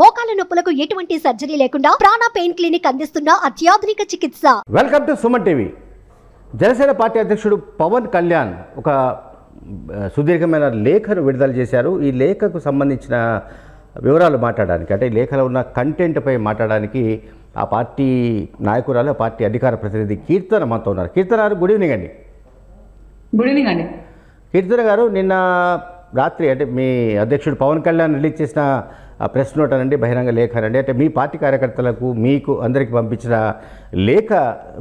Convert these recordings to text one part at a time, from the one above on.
మోకాల నొప్పులకు ఎటువంటి సర్జరీ లేకుండా ప్రాణ పెయిన్ క్లినిక్ అందిస్తున్న అత్యాధునిక చికిత్స. Welcome to Suman TV. Janasena party అధ్యక్షుడు పవన్ కళ్యాణ్ ఒక సుదీర్ఘమైన లేఖను విడుదల చేశారు. ఈ లేఖకు సంబంధించిన వివరాలు మాట్లాడడానికి, అంటే లేఖలో ఉన్న కంటెంట్పై మాట్లాడడానికి ఆ పార్టీ నాయకురాలు, పార్టీ అధికార ప్రతినిధి కీర్తన మనతో ఉన్నారు. కీర్తన గారు, గుడ్ ఈవినింగ్ అండి. గుడ్ ఈవినింగ్ అండి. కీర్తన గారు, నిన్న రాత్రి అంటే మీ అధ్యక్షుడు పవన్ కళ్యాణ్ రిలీజ్ చేసిన ప్రెస్ నోట్ అనండి, బహిరంగ లేఖ అనండి, అంటే మీ పార్టీ కార్యకర్తలకు మీకు అందరికి పంపించిన లేఖ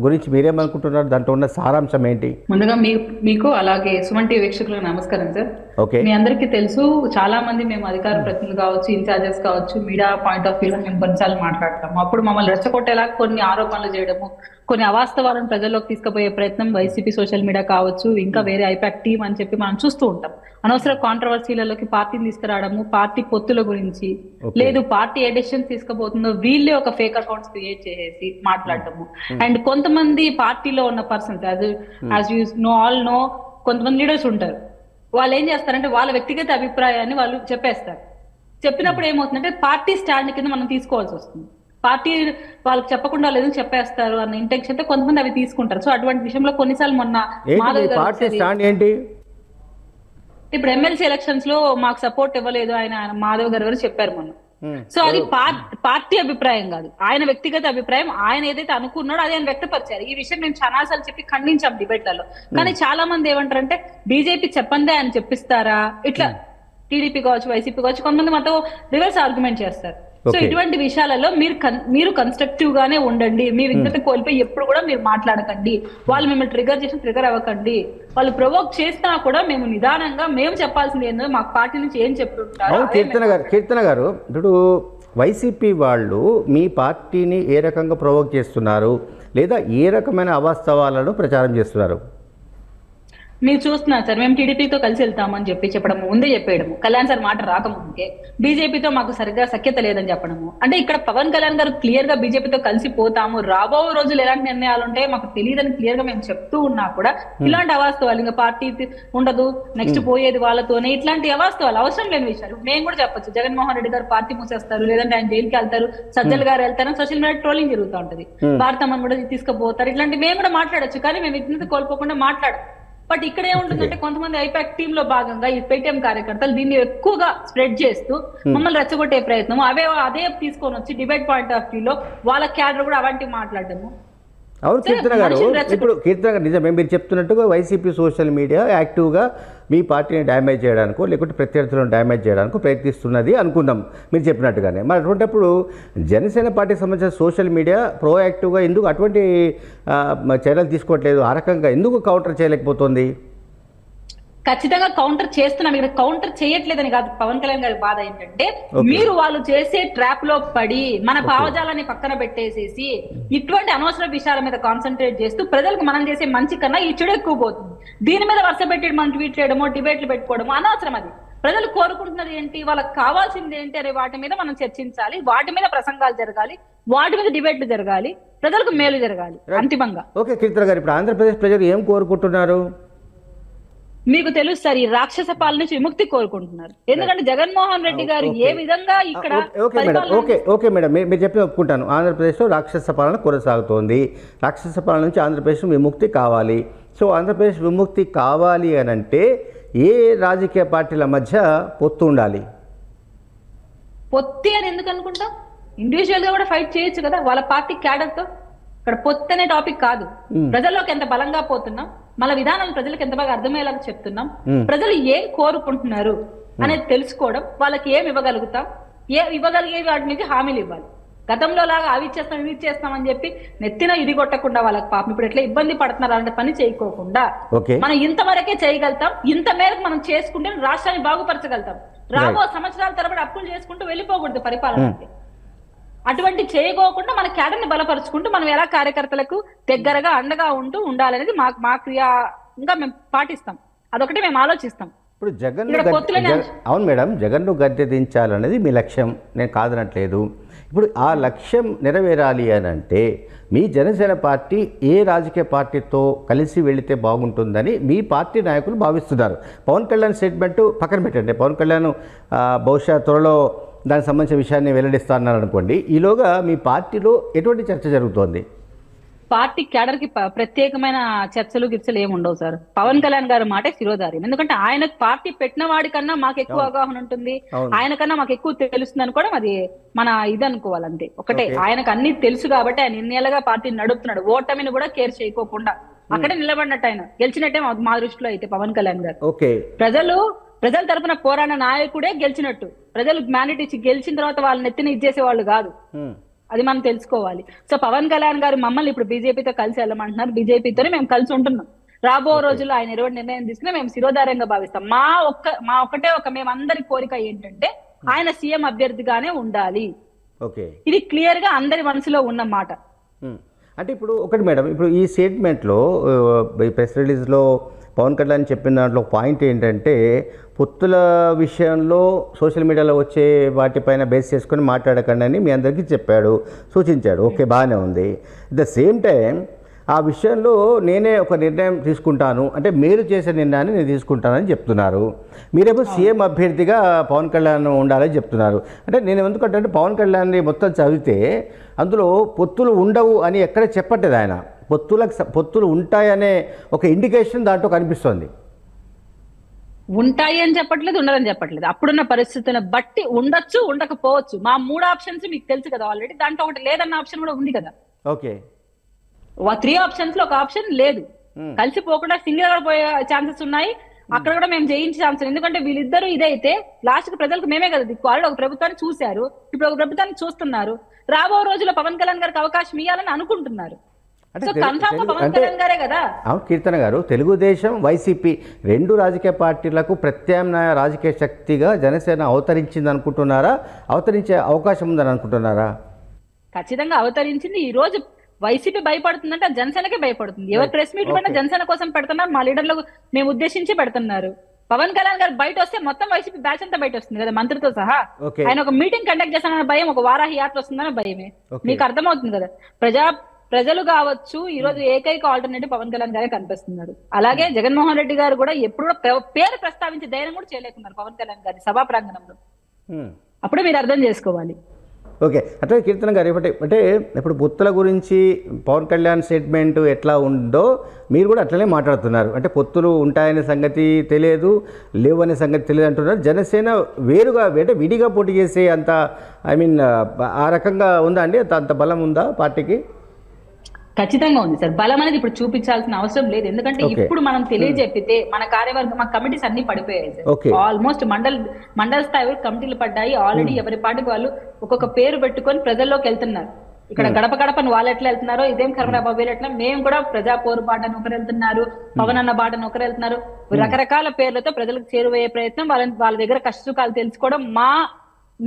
గురించి మీరేమనుకుంటున్నారు? దాంట్లో ఉన్న సారాంశం ఏంటి? ముందుగా మీకు అలాగే సుమన్ టీవీ వీక్షకులకు నమస్కారం సార్. ఓకే, మీ అందరికీ తెలుసు, చాలా మంది మేము అధికార ప్రతినిధులు కావచ్చు, ఇన్ఛార్జెస్ కావచ్చు, మీడియా పాయింట్ ఆఫ్ వ్యూలో మేము కొన్నిసార్లు మాట్లాడతాము. అప్పుడు మమ్మల్ని రెచ్చగొట్టేలా కొన్ని ఆరోపణలు చేయడము, కొన్ని అవాస్తవాలను ప్రజల్లోకి తీసుకుపోయే ప్రయత్నం వైసీపీ సోషల్ మీడియా కావచ్చు, ఇంకా వేరే ఐపాక్ టీమ్ అని చెప్పి మనం చూస్తూ ఉంటాం. అనవసర కాంట్రవర్సీలలోకి పార్టీని తీసుకురావడము, పార్టీ పొత్తుల గురించి, లేదు పార్టీ ఎడిషన్ తీసుకుపోతుందో వీళ్ళే ఒక ఫేక్ అకౌంట్స్ క్రియేట్ చేసేసి మాట్లాడటము. అండ్ కొంతమంది పార్టీలో ఉన్న persons, as you know all know, కొంతమంది లీడర్స్ ఉంటారు. వాళ్ళు ఏం చేస్తారంటే వాళ్ళ వ్యక్తిగత అభిప్రాయాన్ని వాళ్ళు చెప్పేస్తారు. చెప్పినప్పుడు ఏమవుతుందంటే పార్టీ స్టాండ్ కింద మనం తీసుకోవాల్సి వస్తుంది. పార్టీ వాళ్ళకి చెప్పకుండా లేదు చెప్పేస్తారు అన్న ఇంటెన్షన్ తో కొంతమంది అవి తీసుకుంటారు. సో అటువంటి విషయంలో కొన్నిసార్లు మొన్న ఇప్పుడు ఎమ్మెల్సీ ఎలక్షన్స్ లో మాకు సపోర్ట్ ఇవ్వలేదు ఆయన మాధవ్ గారు ఎవరు చెప్పారు మొన్న. సో అది పార్టీ అభిప్రాయం కాదు, ఆయన వ్యక్తిగత అభిప్రాయం. ఆయన ఏదైతే అనుకున్నాడో అది ఆయన వ్యక్తపరిచారు. ఈ విషయం మేము చాలాసార్లు చెప్పి ఖండించాం డిబేట్లలో. కానీ చాలా మంది ఏమంటారంటే బీజేపీ చెప్పందే ఆయన చెప్పిస్తారా, ఇట్లా టీడీపీ కావచ్చు, వైసీపీ కావచ్చు, కొంతమంది మాతో రివర్స్ ఆర్గ్యుమెంట్ చేస్తారు. సో ఇటువంటి విషయాలలో మీరు కన్స్ట్రక్టివ్ గానే ఉండండి, మీ విజ్ఞత కోల్పోయి ఎప్పుడు కూడా మీరు మాట్లాడకండి, వాళ్ళు మిమ్మల్ని ట్రిగర్ చేసి ట్రిగర్ అవ్వకండి, వాళ్ళు ప్రొవోక్ చేసినా కూడా మేము నిదానంగా మేము చెప్పాల్సింది ఏందో, మాకు పార్టీ నుంచి ఏం చెప్తుంటారు. కీర్తన గారు, ఇప్పుడు వైసీపీ వాళ్ళు మీ పార్టీని ఏ రకంగా ప్రొవోక్ చేస్తున్నారు, లేదా ఏ రకమైన అవాస్తవాలను ప్రచారం చేస్తున్నారు? మీరు చూస్తున్నారు సార్, మేము టీడీపీతో కలిసి వెళ్తామని చెప్పి చెప్పడము, ముందే చెప్పేయడము, కళ్యాణ్ సార్ మాట రాకముందే బీజేపీతో మాకు సరిగ్గా సఖ్యత లేదని చెప్పడము. అంటే ఇక్కడ పవన్ కళ్యాణ్ గారు క్లియర్ గా బీజేపీతో కలిసి పోతాము, రాబో రోజులు ఎలాంటి నిర్ణయాలు ఉంటాయో మాకు తెలియదని క్లియర్ గా మేము చెప్తూ ఉన్నా కూడా ఇలాంటి అవాస్తవాలు, ఇంకా పార్టీ ఉండదు, నెక్స్ట్ పోయేది వాళ్ళతోనే, ఇట్లాంటి అవాస్తవాలు అవసరం లేని విషయాలు మేము కూడా చెప్పచ్చు. జగన్మోహన్ రెడ్డి గారు పార్టీ మూసేస్తారు, లేదంటే ఆయన జైలుకి వెళ్తారు, సజ్జల్ గారు వెళ్తారని సోషల్ మీడియా ట్రోలింగ్ జరుగుతూ ఉంటది, భారతమని కూడా తీసుకుపోతారు, ఇట్లాంటి మేము కూడా మాట్లాడచ్చు. కానీ మేము విజ్ఞత కోల్పోకుండా మాట్లాడచ్చు. బట్ ఇక్కడ ఏముంటుందంటే కొంతమంది ఐపాక్ టీమ్ లో భాగంగా ఈ పేటీఎం కార్యకర్తలు దీన్ని ఎక్కువగా స్ప్రెడ్ చేస్తూ మమ్మల్ని రెచ్చగొట్టే ప్రయత్నం, అదే తీసుకొని వచ్చి డిబేట్ పాయింట్ ఆఫ్ వ్యూ లో వాళ్ళ క్యాడర్ కూడా అలాంటి మాట్లాడము. అవును కీర్తన గారు, ఇప్పుడు కీర్తన గారు నిజమే మీరు చెప్తున్నట్టుగా వైసీపీ సోషల్ మీడియా యాక్టివ్గా మీ పార్టీని డ్యామేజ్ చేయడానికో లేకుంటే ప్రత్యర్థులను డ్యామేజ్ చేయడానికో ప్రయత్నిస్తున్నది అనుకుందాం మీరు చెప్పినట్టుగానే. మరి అటువంటిప్పుడు జనసేన పార్టీకి సంబంధించిన సోషల్ మీడియా ప్రోయాక్టివ్గా ఎందుకు అటువంటి చర్యలు తీసుకోవట్లేదు, ఆ రకంగా ఎందుకు కౌంటర్ చేయలేకపోతుంది? ఖచ్చితంగా కౌంటర్ చేస్తున్నాం. ఇక్కడ కౌంటర్ చేయట్లేదని కాదు, పవన్ కళ్యాణ్ గారి బాధ ఏంటంటే మీరు వాళ్ళు చేసే ట్రాప్ లో పడి మన భావజాలని పక్కన పెట్టేసేసి ఇటువంటి అనవసర విషయాల మీద కాన్సన్ట్రేట్ చేస్తూ ప్రజలకు మనం చేసే మంచి కన్నా ఈ చెడు ఎక్కువ పోతుంది. దీని మీద వరుస పెట్టి మనం ట్వీట్ చేయడమో, డిబేట్లు పెట్టుకోవడమో అనవసరం. అది ప్రజలు కోరుకుంటున్నది ఏంటి, వాళ్ళకి కావాల్సింది ఏంటి అనే వాటి మీద మనం చర్చించాలి, వాటి మీద ప్రసంగాలు జరగాలి, వాటి మీద డిబేట్లు జరగాలి, ప్రజలకు మేలు జరగాలి అంతిమంగా. ఓకే కీర్తన గారు, ఇప్పుడు ఆంధ్రప్రదేశ్ ప్రజలు ఏం కోరుకుంటున్నారు? మీకు తెలుసు సార్, ఈ రాక్షస పాలన నుంచి విముక్తి కోరుకుంటున్నారు. ఎందుకంటే జగన్మోహన్ రెడ్డి గారు ఏ విధంగా ఇక్కడ మీరు చెప్పి ఒప్పుకుంటాను, ఆంధ్రప్రదేశ్లో రాక్షస పాలన కొనసాగుతోంది, రాక్షస పాలన నుంచి ఆంధ్రప్రదేశ్ విముక్తి కావాలి. సో ఆంధ్రప్రదేశ్ విముక్తి కావాలి అని అంటే ఏ రాజకీయ పార్టీల మధ్య పొత్తు ఉండాలి? పొత్తి అని ఎందుకు అనుకుంటాం, ఇండివిజువల్ గా కూడా ఫైట్ చేయొచ్చు కదా వాళ్ళ పార్టీ క్యాడర్తో. ఇక్కడ పొత్తు అనే టాపిక్ కాదు, ప్రజల్లోకి ఎంత బలంగా పోతున్నాం, మన విధానాలు ప్రజలకు ఎంత బాగా అర్థమయ్యేలాగా చెప్తున్నాం, ప్రజలు ఏం కోరుకుంటున్నారు అనేది తెలుసుకోవడం, వాళ్ళకి ఏమి ఇవ్వగలుగుతాం, ఏ ఇవ్వగలిగే వాటి నుంచి హామీలు ఇవ్వాలి. గతంలో లాగా అవి ఇచ్చేస్తాం ఇవి ఇచ్చేస్తాం అని చెప్పి నెత్తిన ఇది కొట్టకుండా, వాళ్ళకి పాపం ఇప్పుడు ఎట్లా ఇబ్బంది పడుతున్నారు అలాంటి పని చేయకోకుండా మనం ఇంతవరకే చేయగలుగుతాం, ఇంత మేరకు మనం చేసుకుంటే రాష్ట్రాన్ని బాగుపరచగలుగుతాం. రాబో సంవత్సరాల తరబడి అప్పులు చేసుకుంటూ వెళ్ళిపోకూడదు పరిపాలన. అటువంటి చేయకోకుండా మన క్యాడర్ని బలపరుచుకుంటూ మనం ఎలా కార్యకర్తలకు దగ్గరగా అండగా ఉంటూ ఉండాలనేది మా క్రియాగా మేము పాటిస్తాం, అదొకటి మేము ఆలోచిస్తాం. ఇప్పుడు అవును మేడం, జగన్ను గద్దె దించాలనేది మీ లక్ష్యం, నేను కాదనట్లేదు. ఇప్పుడు ఆ లక్ష్యం నెరవేరాలి అని అంటే మీ జనసేన పార్టీ ఏ రాజకీయ పార్టీతో కలిసి వెళితే బాగుంటుందని మీ పార్టీ నాయకులు భావిస్తున్నారు? పవన్ కళ్యాణ్ స్టేట్మెంట్ పక్కన పెట్టండి, పవన్ కళ్యాణ్ బహుశా త్వరలో దానికి సంబంధించిన విషయాన్ని వెల్లడిస్తారన్నారు అనుకోండి, ఈ లోగా మీ పార్టీలో ఎటువంటి చర్చ జరుగుతోంది? పార్టీ క్యాడర్ కి ప్రత్యేకమైన చర్చలు గిర్చలు ఏమి ఉండవు సార్. పవన్ కళ్యాణ్ గారు మాటే శిరోధారి. ఎందుకంటే ఆయన పార్టీ పెట్టిన వాడి కన్నా మాకు ఎక్కువ అవగాహన ఉంటుంది, ఆయన కన్నా మాకు ఎక్కువ తెలుస్తుంది అనుకోవడం అది మన ఇది అనుకోవాలంతే. ఒకటే ఆయనకు అన్ని తెలుసు కాబట్టి ఆయన ఇన్నేళ్ళగా పార్టీని నడుపుతున్నాడు. ఓటమిని కూడా కేర్ చేయకోకుండా అక్కడే నిలబడినట్టు ఆయన గెలిచినట్టే మా దృష్టిలో అయితే పవన్ కళ్యాణ్ గారు. ప్రజల తరపున పోరాడిన నాయకుడే గెలిచినట్టు. ప్రజలు మ్యాండేట్ ఇచ్చి గెలిచిన తర్వాత వాళ్ళని ఎత్తిన ఇచ్చేసే వాళ్ళు కాదు, అది మనం తెలుసుకోవాలి. సో పవన్ కళ్యాణ్ గారు మమ్మల్ని ఇప్పుడు బీజేపీతో కలిసి వెళ్ళమంటున్నారు, బీజేపీతోనే మేము కలిసి ఉంటున్నాం. రాబో రోజుల్లో ఆయన ఎటువంటి నిర్ణయం తీసుకున్నా మేము శిరోధార్యంగా భావిస్తాం. మా ఒక్కటే మేమందరి కోరిక ఏంటంటే ఆయన సీఎం అభ్యర్థిగానే ఉండాలి. ఇది క్లియర్ గా అందరి మనసులో ఉన్న మాట. అంటే ఇప్పుడు ఒకటి మేడం, ఇప్పుడు ఈ స్టేట్మెంట్ లో ప్రెస్ రిలీజ్ లో పవన్ కళ్యాణ్ చెప్పిన దాంట్లో పాయింట్ ఏంటంటే పొత్తుల విషయంలో సోషల్ మీడియాలో వచ్చే వాటిపైన బేస్ చేసుకొని మాట్లాడకండి అని మీ అందరికీ చెప్పాడు, సూచించాడు. ఓకే, బాగానే ఉంది. అట్ ద సేమ్ టైం ఆ విషయంలో నేనే ఒక నిర్ణయం తీసుకుంటాను అంటే మీరు చేసే నిర్ణయాన్ని నేను తీసుకుంటానని చెప్తున్నారు. మీరేమో సీఎం అభ్యర్థిగా పవన్ కళ్యాణ్ ఉండాలని చెప్తున్నారు. అంటే నేను ఎందుకంటే పవన్ కళ్యాణ్ని మొత్తం చదివితే అందులో పొత్తులు ఉండవు అని ఎక్కడ చెప్పట్లేదు ఆయన. పొత్తులు ఉంటాయనే ఒక ఇండికేషన్ దాంట్లో కనిపిస్తోంది. ఉంటాయి అని చెప్పట్లేదు, ఉండదని చెప్పట్లేదు. అప్పుడున్న పరిస్థితులను బట్టి ఉండొచ్చు, ఉండకపోవచ్చు. మా మూడు ఆప్షన్స్ మీకు తెలుసు కదా ఆల్రెడీ, దాంట్లో ఒకటి లేదన్న ఆప్షన్ కూడా ఉంది కదా. ఓకే, 3 ఆప్షన్స్ లో ఒక ఆప్షన్ లేదు. కలిసిపోకుండా సింగిల్ గా పోయే ఛాన్సెస్ ఉన్నాయి, అక్కడ కూడా మేము జయించే ఛాన్స్. ఎందుకంటే వీళ్ళిద్దరూ ఇదైతే లాస్ట్ కి ప్రజలకు మేమే కదా దిక్కు. వాళ్ళు ఒక ప్రభుత్వాన్ని చూశారు, ఇప్పుడు ఒక ప్రభుత్వాన్ని చూస్తున్నారు. రాబో రోజుల్లో పవన్ కళ్యాణ్ గారికి అవకాశం ఇవ్వాలని అనుకుంటున్నారు. కీర్తన గారు, తెలుగుదేశం వైసీపీ రెండు రాజకీయ పార్టీలకు ప్రత్యామ్నాయ రాజకీయ శక్తిగా జనసేన అవతరించింది అనుకుంటున్నారా? అవతరించే అవకాశం ఉందని అనుకుంటున్నారా? ఖచ్చితంగా అవతరించింది. ఈ రోజు వైసీపీ భయపడుతుందంటే జనసేనకే భయపడుతుంది. ఎవరు ప్రెస్ మీట్ పైన జనసేన కోసం పెడుతున్నారు, మా లీడర్లకు మేము ఉద్దేశించి పెడుతున్నారు. పవన్ కళ్యాణ్ గారు బయట వస్తే మొత్తం వైసీపీ బ్యాచ్ అంతా బయట వస్తుంది కదా, మంత్రితో సహా. ఆయన ఒక మీటింగ్ కండక్ట్ చేస్తానన్న భయం, ఒక వారాహి యాత్ర వస్తుందన్న భయమే. మీకు అర్థమవుతుంది కదా. ప్రజలు కావచ్చు, ఈ రోజు ఏకైక ఆల్టర్నేటివ్ పవన్ కళ్యాణ్ గారే కనిపిస్తున్నారు. అలాగే జగన్మోహన్ రెడ్డి గారు కూడా ఎప్పుడు పేరు ప్రస్తావించే ధైర్యం కూడా చేయలేకున్నారు పవన్ కళ్యాణ్ గారి సభా ప్రాంగణంలో. అప్పుడు మీరు అర్థం చేసుకోవాలి. ఓకే, అట్లా కీర్తన గారు, అంటే ఇప్పుడు పొత్తుల గురించి పవన్ కళ్యాణ్ స్టేట్మెంట్ ఎట్లా ఉందో మీరు కూడా అట్లనే మాట్లాడుతున్నారు. అంటే పొత్తులు ఉంటాయనే సంగతి తెలియదు, లేవు అనే సంగతి తెలియదు అంటున్నారు. జనసేన వేరుగా అంటే విడిగా పోటీ చేసే అంత, ఐ మీన్ ఆ రకంగా ఉందా అండి? అంత బలం ఉందా పార్టీకి? ఖచ్చితంగా ఉంది సార్. బలం అనేది ఇప్పుడు చూపించాల్సిన అవసరం లేదు. ఎందుకంటే ఇప్పుడు మనం తెలియజెప్పితే మన కార్యవర్గం, మా కమిటీస్ అన్ని పడిపోయాయి సార్. ఆల్మోస్ట్ మండల స్థాయి కమిటీలు పడ్డాయి ఆల్రెడీ. ఎవరి పార్టీకి వాళ్ళు ఒక్కొక్క పేరు పెట్టుకొని ప్రజల్లోకి వెళ్తున్నారు. ఇక్కడ గడప గడపను వాళ్ళు ఎట్లా వెళ్తున్నారో, ఇదేం కరమరాబాబు వెళ్ళట్లా. మేము కూడా ప్రజా పోరు బాటను ఒకరు వెళ్తున్నారు, పవన్ అన్న బాటను ఒకరు వెళ్తున్నారు. రకరకాల పేర్లతో ప్రజలకు చేరువయ్యే ప్రయత్నం, వాళ్ళ దగ్గర కష్టసుఖాలు తెలుసుకోవడం, మా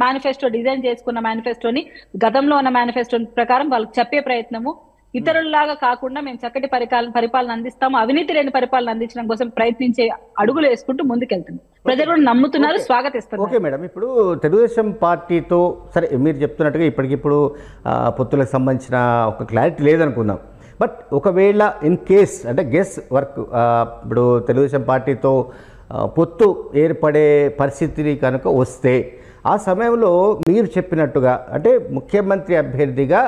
మేనిఫెస్టో డిజైన్ చేసుకున్న మేనిఫెస్టోని, గతంలో ఉన్న మేనిఫెస్టో ప్రకారం వాళ్ళకి చెప్పే ప్రయత్నము. ఇతరులలాగా కాకుండా మేము చక్కటి పరిపాలన అందిస్తాము, అవినీతి లేని పరిపాలన అందించడం కోసం ప్రయత్నించే అడుగులు వేసుకుంటూ ముందుకెళ్తున్నాం. ప్రజలు కూడా నమ్ముతున్నారు, స్వాగతిస్తారు. ఓకే మేడం, ఇప్పుడు తెలుగుదేశం పార్టీతో సరే మీరు చెప్తున్నట్టుగా ఇప్పటికిప్పుడు పొత్తులకు సంబంధించిన ఒక క్లారిటీ లేదనుకుందాం. బట్ ఒకవేళ ఇన్ కేస్ అంటే గెస్ వర్క్ ఇప్పుడు తెలుగుదేశం పార్టీతో పొత్తు ఏర్పడే పరిస్థితిని కనుక వస్తే ఆ సమయంలో మీరు చెప్పినట్టుగా అంటే ముఖ్యమంత్రి అభ్యర్థిగా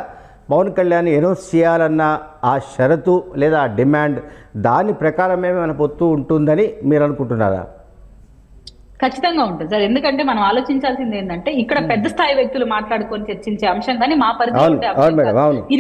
పవన్ కళ్యాణ్ అనౌన్స్ చేయాలన్న ఆ షరతు లేదా ఆ డిమాండ్, దాని ప్రకారమే మన పొత్తు ఉంటుందని మీరు అనుకుంటున్నారా? ఖచ్చితంగా ఉంటుంది సార్. ఎందుకంటే మనం ఆలోచించాల్సింది ఏంటంటే ఇక్కడ పెద్ద స్థాయి వ్యక్తులు మాట్లాడుకొని చర్చించే అంశం కానీ మా పరిస్థితి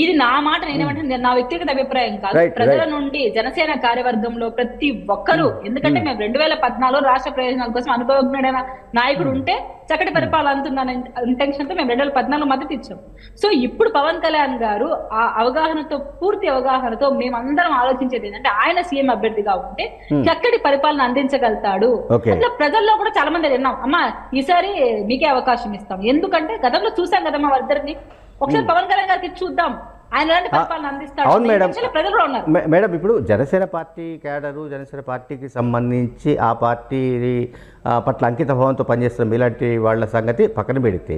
ఇది నా మాట నేనేమంటే నా వ్యక్తిగత అభిప్రాయం కాదు, ప్రజల నుండి జనసేన కార్యవర్గంలో ప్రతి ఒక్కరూ. ఎందుకంటే మేము 2014 రాష్ట్ర ప్రయోజనాల కోసం అనుభవజ్ఞుడైన నాయకుడు ఉంటే చక్కటి పరిపాలన అందుతున్నాను ఇంటెన్షన్ తో మేము 2014 మద్దతు ఇచ్చాం. సో ఇప్పుడు పవన్ కళ్యాణ్ గారు ఆ అవగాహనతో, పూర్తి అవగాహనతో మేమందరం ఆలోచించేది ఏంటంటే ఆయన సీఎం అభ్యర్థిగా ఉంటే చక్కటి పరిపాలన అందించగలుగుతాడు. అట్లా ప్రజల్లో కూడా చాలా మంది విన్నాం, అమ్మా ఈసారి మీకే అవకాశం ఇస్తాం. ఎందుకంటే గతంలో చూసాం కదమ్మా వాళ్ళిద్దరిని, ఒకసారి పవన్ కళ్యాణ్ గారికి చూద్దాం ఆయన ఎలాంటి పరిపాలన అందిస్తాడు. మేడం, ఇప్పుడు జనసేన పార్టీ క్యాడరు, జనసేన పార్టీకి సంబంధించి ఆ పార్టీ పట్ల అంకిత భావంతో పనిచేస్తున్న ఇలాంటి వాళ్ళ సంగతి పక్కన పెడితే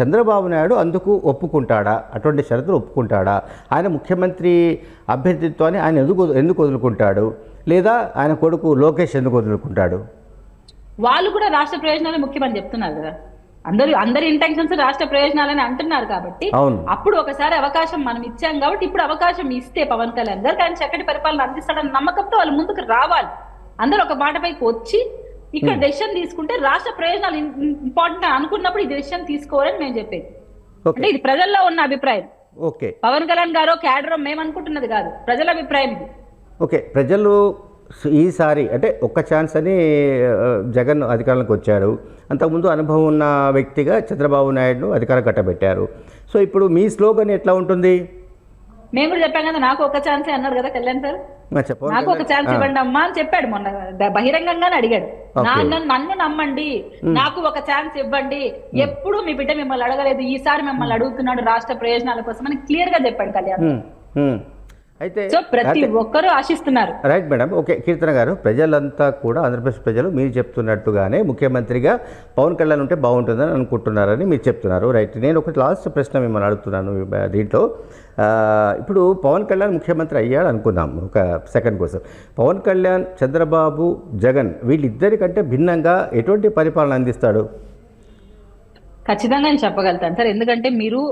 చంద్రబాబు నాయుడు అందుకు ఒప్పుకుంటాడా? అటువంటి షరతులు ఒప్పుకుంటాడా? ఆయన ముఖ్యమంత్రి అభ్యర్థిత్వాన్ని ఆయన ఎందుకు వదులుకుంటాడు? లేదా ఆయన కొడుకు లోకేష్ ఎందుకు వదులుకుంటాడు? వాళ్ళు కూడా రాష్ట్ర ప్రయోజనాలు ముఖ్యమని చెప్తున్నారు కదా. అందరూ అందరి ఇంటెన్షన్స్ రాష్ట్ర ప్రయోజనాలని అంటున్నారు కాబట్టి అప్పుడు ఒకసారి అవకాశం మనం ఇచ్చాం కాబట్టి ఇప్పుడు అవకాశం ఇస్తే పవన్ కళ్యాణ్ గారు కానీ చక్కటి పరిపాలన అందిస్తాడన్న నమ్మకంతో వాళ్ళు ముందుకు రావాలి. అందరూ ఒక బాటపైకి వచ్చి ఇక్కడ డెసిషన్ తీసుకుంటే రాష్ట్ర ప్రయోజనాలు ఇంపార్టెంట్ అనుకున్నప్పుడు ఈ డెసిషన్ తీసుకోవాలని నేను చెప్పేది. అంటే ఇది ప్రజల్లో ఉన్న అభిప్రాయం. పవన్ కళ్యాణ్ గారు క్యాడర్ మేము అనుకుంటున్నది కాదు, ప్రజల అభిప్రాయం. ప్రజలు ఈసారి అంటే ఒక్క ఛాన్స్ అని జగన్ అధికారంలోకి వచ్చారు. అంతకుముందు అనుభవం ఉన్న వ్యక్తిగా చంద్రబాబు నాయుడును అధికారం కట్టబెట్టారు. సో ఇప్పుడు మీ స్లోగన్ ఎట్లా ఉంటుంది? మేము కూడా చెప్పాం కదా, నాకు ఒక ఛాన్స్ అన్నారు కదా కళ్యాణ్ సార్, నాకు ఒక ఛాన్స్ ఇవ్వండి అమ్మా అని చెప్పాడు. మొన్న బహిరంగంగానే అడిగాడు, నన్ను నమ్మండి, నాకు ఒక ఛాన్స్ ఇవ్వండి, ఎప్పుడు మీ బిడ్డ మిమ్మల్ని అడగలేదు, ఈసారి మిమ్మల్ని అడుగుతున్నాడు రాష్ట్ర ప్రయోజనాల కోసం అని క్లియర్ గా చెప్పాడు కళ్యాణ్. అయితే ప్రతి ఒక్కరూ ఆశిస్తున్నారు. Right madam. ఓకే కీర్తన గారు, ప్రజలంతా కూడా ఆంధ్రప్రదేశ్ ప్రజలు మీరు చెప్తున్నట్టుగానే ముఖ్యమంత్రిగా పవన్ కళ్యాణ్ ఉంటే బాగుంటుందని అనుకుంటున్నారని మీరు చెప్తున్నారు. రైట్. నేను ఒక లాస్ట్ ప్రశ్న మిమ్మల్ని అడుగుతున్నాను దీంట్లో. ఇప్పుడు పవన్ కళ్యాణ్ ముఖ్యమంత్రి అయ్యాడు అనుకుందాం ఒక సెకండ్ కోసం. పవన్ కళ్యాణ్, చంద్రబాబు, జగన్ వీళ్ళిద్దరికంటే భిన్నంగా ఎటువంటి పరిపాలన అందిస్తాడు? ఖచ్చితంగా నేను చెప్పగలుగుతాను సార్, ఎందుకంటే మీరు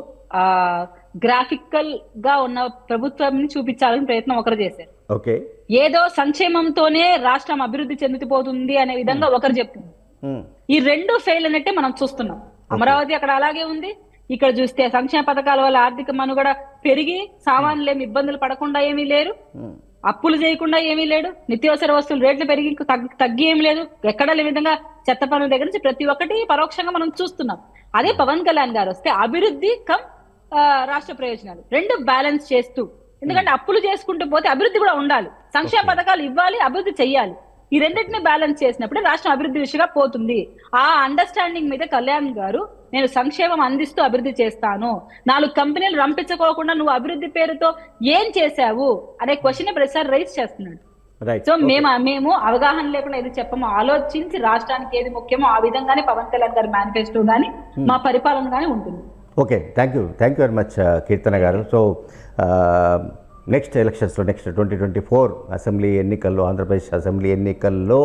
గ్రాఫికల్ గా ఉన్న ప్రభుత్వం చూపించాలని ప్రయత్నం ఒకరు చేశారు. ఏదో సంక్షేమంతోనే రాష్ట్రం అభివృద్ధి చెందుతుపోతుంది అనే విధంగా ఒకరు చెప్తుంది. ఈ రెండు ఫెయిల్ అన్నట్టే మనం చూస్తున్నాం. అమరావతి అక్కడ అలాగే ఉంది, ఇక్కడ చూస్తే సంక్షేమ పథకాల వల్ల ఆర్థిక మనుగడ పెరిగి సామాన్యులేమి ఇబ్బందులు పడకుండా ఏమీ లేరు, అప్పులు చేయకుండా ఏమీ లేడు, నిత్యావసర వస్తువులు రేట్లు పెరిగి తగ్గి ఏమి లేదు, ఎక్కడ లేని విధంగా చెత్త పనుల దగ్గర నుంచి ప్రతి ఒక్కటి పరోక్షంగా మనం చూస్తున్నాం. అదే పవన్ కళ్యాణ్ గారు వస్తే అభివృద్ధి కమ్ రాష్ట్ర ప్రయోజనాలు రెండు బ్యాలెన్స్ చేస్తూ, ఎందుకంటే అప్పులు చేసుకుంటూ పోతే అభివృద్ధి కూడా ఉండాలి, సంక్షేమ పథకాలు ఇవ్వాలి, అభివృద్ధి చెయ్యాలి, ఈ రెండింటిని బ్యాలెన్స్ చేసినప్పుడు రాష్ట్రం అభివృద్ధి దిశగా పోతుంది. ఆ అండర్స్టాండింగ్ మీద కళ్యాణ్ గారు నేను సంక్షేమం అందిస్తూ అభివృద్ధి చేస్తాను, 4 కంపెనీలు రంపించుకోకుండా నువ్వు అభివృద్ధి పేరుతో ఏం చేశావు అనే క్వశ్చన్ ప్రతిసారి రైజ్ చేస్తున్నాడు. సో మేము అవగాహన లేకుండా ఏది చెప్పము, ఆలోచించి రాష్ట్రానికి ఏది ముఖ్యమో ఆ విధంగానే పవన్ కళ్యాణ్ గారి మేనిఫెస్టో గానీ మా పరిపాలన గానీ ఉంటుంది. Okay, thank you very much Keerthana గారు. సో నెక్స్ట్ ఎలక్షన్స్లో, నెక్స్ట్ 2024 అసెంబ్లీ ఎన్నికల్లో, ఆంధ్రప్రదేశ్ అసెంబ్లీ ఎన్నికల్లో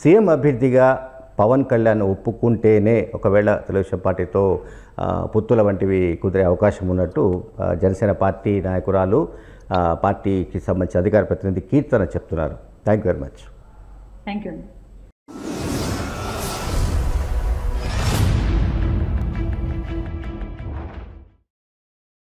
సీఎం అభ్యర్థిగా పవన్ కళ్యాణ్ ఒప్పుకుంటేనే ఒకవేళ తెలుగుదేశం పార్టీతో పొత్తుల వంటివి కుదిరే అవకాశం ఉన్నట్టు జనసేన పార్టీ నాయకురాలు, పార్టీకి సంబంధించిన అధికార ప్రతినిధి కీర్తన చెప్తున్నారు. Thank you very much. Thank you.